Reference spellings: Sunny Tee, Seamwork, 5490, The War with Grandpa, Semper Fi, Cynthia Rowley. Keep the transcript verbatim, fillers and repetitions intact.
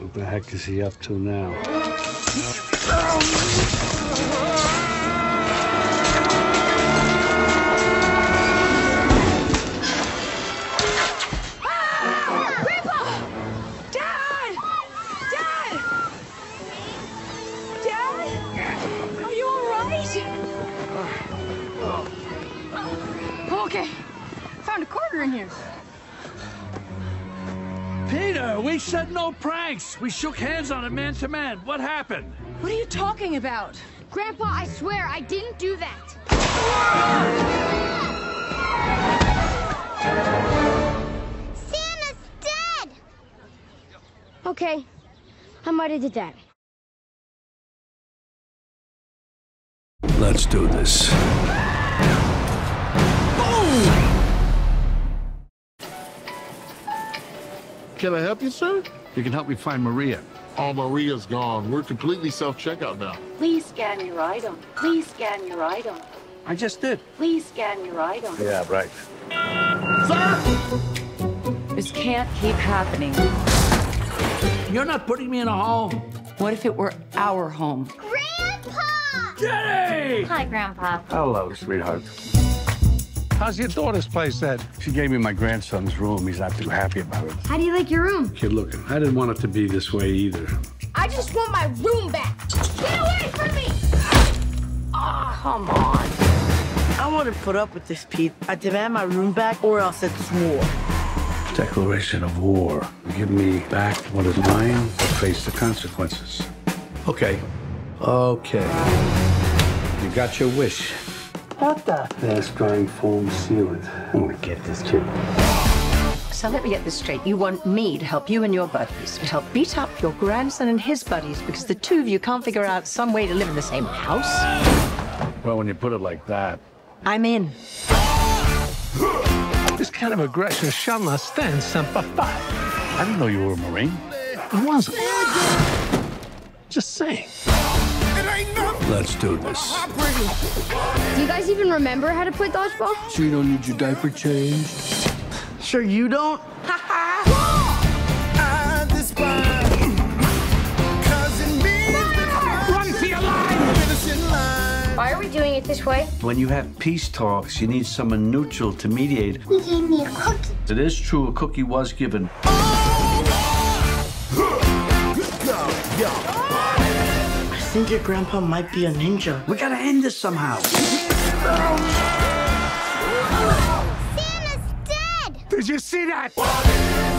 What the heck is he up to now? Ah! Grandpa! Dad! Dad! Dad? Are you all right? Okay. Found a quarter in here. Peter, we said no pranks. We shook hands on it man to man. What happened? What are you talking about? Grandpa, I swear I didn't do that. Santa's dead! Okay, I might have did that. Let's do this. Can I help you, sir? You can help me find Maria. Oh, Maria's gone. We're completely self-checkout now. Please scan your item. Please scan your item. I just did. Please scan your item. Yeah, right. Sir! This can't keep happening. You're not putting me in a home. What if it were our home? Grandpa! Jenny! Hi, Grandpa. Hello, sweetheart. How's your daughter's place then? She gave me my grandson's room. He's not too happy about it. How do you like your room? Kid, look, I didn't want it to be this way either. I just want my room back. Get away from me! Oh, come on. I want to put up with this, Pete. I demand my room back or else it's war. Declaration of war. Give me back what is mine or face the consequences. Okay. Okay. You got your wish. What the? Fast drying foam sealant. I'm gonna get this kid. So let me get this straight. You want me to help you and your buddies, to help beat up your grandson and his buddies because the two of you can't figure out some way to live in the same house? Well, when you put it like that. I'm in. This kind of aggression shall not stand, Semper Fi. I didn't know you were a Marine. I wasn't. Just saying. Let's do this. Do you guys even remember how to play dodgeball? Sure you don't need your diaper changed? Sure you don't? Ha ha! Fire! Run for your life! Why are we doing it this way? When you have peace talks, you need someone neutral to mediate. You gave me a cookie. It is true, a cookie was given. I think your grandpa might be a ninja. We gotta end this somehow. Santa's dead! Did you see that?